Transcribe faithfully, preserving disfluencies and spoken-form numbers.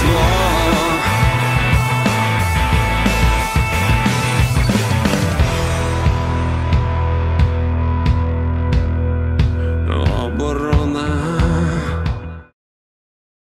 slow.